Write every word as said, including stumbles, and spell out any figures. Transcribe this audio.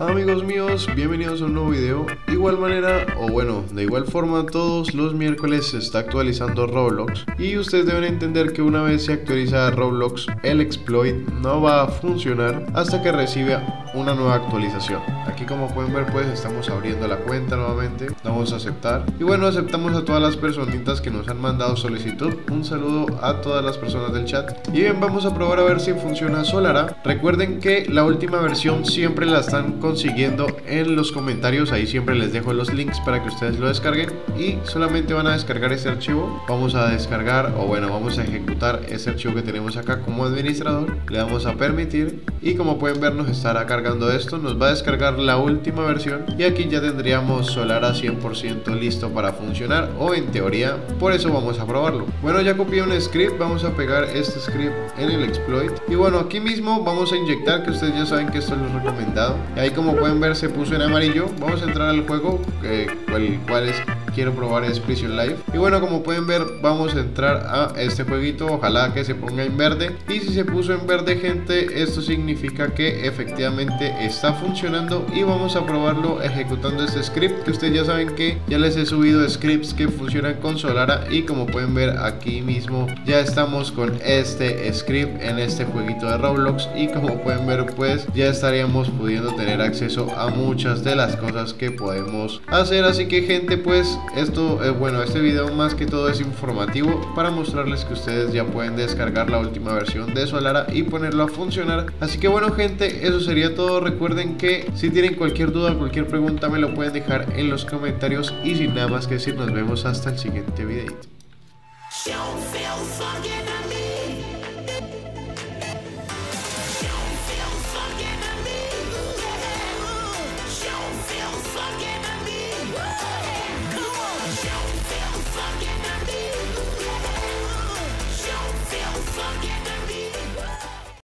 Amigos míos, bienvenidos a un nuevo video. Igual manera, o bueno, de igual forma, todos los miércoles se está actualizando Roblox y ustedes deben entender que una vez se actualiza Roblox, el exploit no va a funcionar hasta que reciba una nueva actualización. Aquí, como pueden ver, pues estamos abriendo la cuenta nuevamente, vamos a aceptar y bueno, aceptamos a todas las personitas que nos han mandado solicitud. Un saludo a todas las personas del chat y bien, vamos a probar a ver si funciona Solara. Recuerden que la última versión siempre la están consiguiendo en los comentarios, ahí siempre les dejo los links para que ustedes lo descarguen y solamente van a descargar ese archivo. Vamos a descargar, o bueno, vamos a ejecutar ese archivo que tenemos acá como administrador, le damos a permitir y como pueden ver nos estará cargando esto, nos va a descargar la última versión y aquí ya tendríamos Solara cien por ciento listo para funcionar, o en teoría, por eso vamos a probarlo. Bueno, ya copié un script, vamos a pegar este script en el exploit y bueno, aquí mismo vamos a inyectar, que ustedes ya saben que esto es lo recomendado, y ahí como pueden ver se puso en amarillo. Vamos a entrar al juego, eh, el cual es, quiero probar es Prison Life. Y bueno, como pueden ver vamos a entrar a este jueguito, ojalá que se ponga en verde. Y si se puso en verde, gente, esto significa que efectivamente está funcionando y vamos a probarlo ejecutando este script, que ustedes ya saben que ya les he subido scripts que funcionan con Solara y como pueden ver aquí mismo ya estamos con este script en este jueguito de Roblox y como pueden ver pues ya estaríamos pudiendo tener acceso a muchas de las cosas que podemos hacer. Así que, gente, pues esto es bueno, este video más que todo es informativo para mostrarles que ustedes ya pueden descargar la última versión de Solara y ponerlo a funcionar. Así que bueno, gente, eso sería todo. Recuerden que si tienen cualquier duda, cualquier pregunta, me lo pueden dejar en los comentarios y sin nada más que decir, nos vemos hasta el siguiente videito.